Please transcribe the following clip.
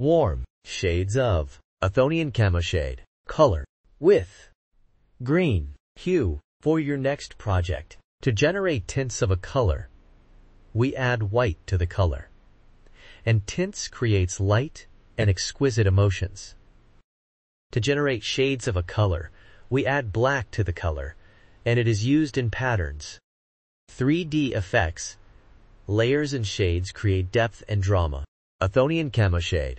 warm shades of Athonian Camoshade color with green hue for your next project. To generate tints of a color, we add white to the color, and tints creates light and exquisite emotions. To generate shades of a color, we add black to the color, and it is used in patterns. 3D effects, layers and shades create depth and drama. Athonian Camoshade